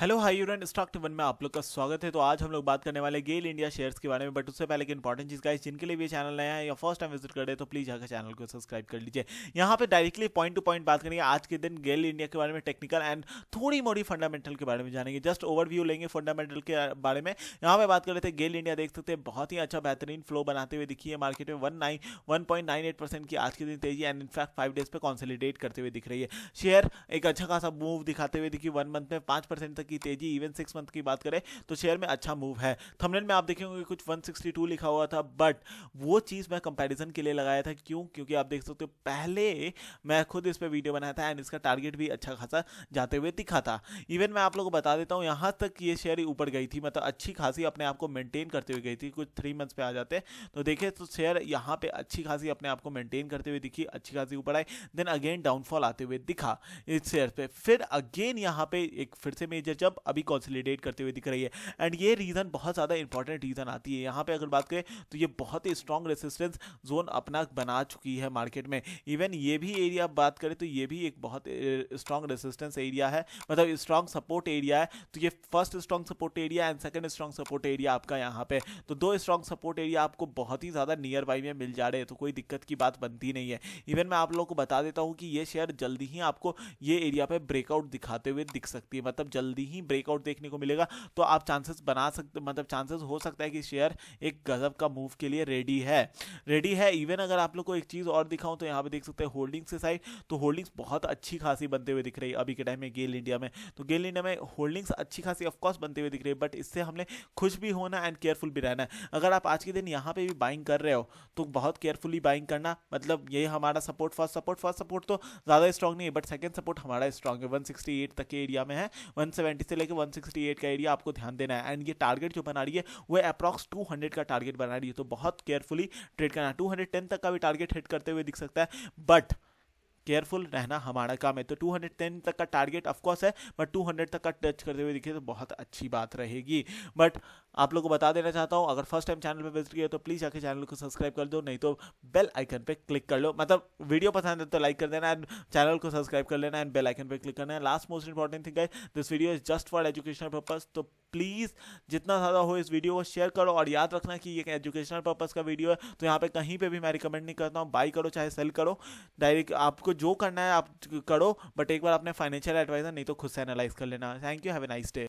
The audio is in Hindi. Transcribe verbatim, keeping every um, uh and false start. Hello hi your and stock one में आप लोग का स्वागत है। तो आज हम लोग बात करने वाले गेल इंडिया शेयर्स के बारे में, बट उससे पहले एक इंपॉर्टेंट चीज़ गाइस, जिनके लिए भी चैनल नया है या फर्स्ट टाइम विजिट कर रहे हैं तो प्लीज़ जाकर चैनल को सब्सक्राइब कर लीजिए। यहाँ पे डायरेक्टली पॉइंट टू पॉइंट बात करेंगे आज के दिन गेल इंडिया के बारे में, टेक्निकल एंड थोड़ी मोड़ी फंडामेंटल के बारे में जानेंगे। जस्ट ओवरव्यू लेंगे फंडामेंटल के बारे में। यहाँ पे बात कर रहे थे गेल इंडिया, देख सकते हैं बहुत ही अच्छा बेहतरीन फ्लो बनाते हुए दिखी है मार्केट में। One nine one point nine eight percent की आज के दिन तेजी एंड इनफैक्ट फाइव डेज पर कॉन्सोलिडेट करते हुए दिख रही है। शेयर एक अच्छा खासा मूव दिखाते हुए दिखी, वन मंथ में पाँच परसेंट तक की तेजी। इवन सिक्स मंथ की बात करें तो शेयर में अच्छा मूव है। थंबनेल में आप देखेंगे कुछ एक सौ बासठ लिखा हुआ था, बट वो चीज़ मैं कंपैरिजन के लिए लगाया था। क्यों? क्योंकि आप देख सकते हो पहले मैं खुद इस पे वीडियो बनाया था एंड इसका टारगेट भी अच्छा खासा जाते हुए दिखा था। इवन मैं आप लोगों को बता देता हूँ, यहाँ तक ये शेयर ऊपर गई थी, मतलब अच्छी खासी अपने आप को मेनटेन करते हुए गई थी। कुछ थ्री मंथ्स पे आ जाते तो देखे तो शेयर यहाँ पर अच्छी खासी अपने आप को मेनटेन करते हुए दिखी, अच्छी खासी ऊपर आई, देन अगेन डाउनफॉल आते हुए दिखा इस शेयर पर। फिर अगेन यहाँ पे एक फिर से मेजर जब अभी कंसोलिडेट करते हुए दिख रही है एंड ये रीजन बहुत ज्यादा इंपॉर्टेंट रीजन आती है। यहाँ पे अगर बात करें तो ये बहुत ही स्ट्रांग रेसिस्टेंस जोन अपना बना चुकी है मार्केट में। इवन ये भी एरिया बात करें तो ये भी एक बहुत स्ट्रांग रेसिस्टेंस एरिया है, मतलब स्ट्रांग सपोर्ट एरिया है। तो ये first strong support area and second strong support area आपका यहाँ पे, तो दो स्ट्रांग सपोर्ट एरिया आपको बहुत ही ज्यादा नियर बाई में मिल जा रहे हैं, तो कोई दिक्कत की बात बनती नहीं है। इवन मैं आप लोगों को बता देता हूँ कि ये शेयर जल्दी ही आपको ये एरिया पे ब्रेकआउट दिखाते हुए दिख सकती है, मतलब जल्दी ही ब्रेकआउट देखने को मिलेगा। तो आप चांसेस बना सकते, मतलब चांसेस हो सकता है कि शेयर एक गजब का मूव के लिए रेडी है रेडी है इवन अगर आप लोग को एक चीज़ और दिखाऊं तो यहाँ पे देख सकते हैं होल्डिंग्स के साइड, तो होल्डिंग्स बहुत अच्छी खासी बनते हुए दिख रही है अभी के टाइम में गेल इंडिया में। तो गेल इंडिया में होल्डिंग्स अच्छी खासी ऑफकोर्स बनते हुए दिख रही है, बट इससे हमने खुश भी होना एंड केयरफुल भी रहना है। अगर आप आज के दिन यहाँ पर भी बाइंग कर रहे हो तो बहुत केयरफुली बाइंग करना, मतलब ये हमारा support first support first support तो ज़्यादा स्ट्रांग नहीं है, बट सेकेंड सपोर्ट हमारा स्ट्रांग है। वन सिक्सटी एट तक के एरिया में है, वन सेवेंटी से लेकर वन सिक्सटी एट का एरिया आपको ध्यान देना है। एंड ये टारगेट जो बना रही है वो अप्रॉक्स टू हंड्रेड का टारगेट बना रही है, तो बहुत केयरफुली ट्रेड करना। टू टेन तक का भी टारगेट हिट करते हुए दिख सकता है, बट केयरफुल रहना हमारा काम है। तो टू टेन तक का टारगेट ऑफकोर्स है, बट टू हंड्रेड तक का टच करते हुए दिखे तो बहुत अच्छी बात रहेगी। बट आप लोगों को बता देना चाहता हूँ, अगर फर्स्ट टाइम चैनल पर विजिट किया तो प्लीज़ जाकर चैनल को सब्सक्राइब कर दो, नहीं तो बेल आइकन पे क्लिक कर लो। मतलब वीडियो पसंद है तो लाइक कर देना एंड चैनल को सब्सक्राइब कर लेना एंड बेल आइकन पे क्लिक करना है। Last most important thing guys, this video is just for educational purpose, तो प्लीज़ जितना ज़्यादा हो इस वीडियो को शेयर करो। और याद रखना कि ये एजुकेशनल पर्पज़ का वीडियो है, तो यहाँ पे कहीं पे भी मैं रिकमेंड नहीं करता हूँ बाई करो चाहे सेल करो, डायरेक्ट आपको जो करना है आप करो, बट एक बार अपने फाइनेंशियल एडवाइजर नहीं तो खुद से एनालाइज कर लेना। Thank you, have a nice day.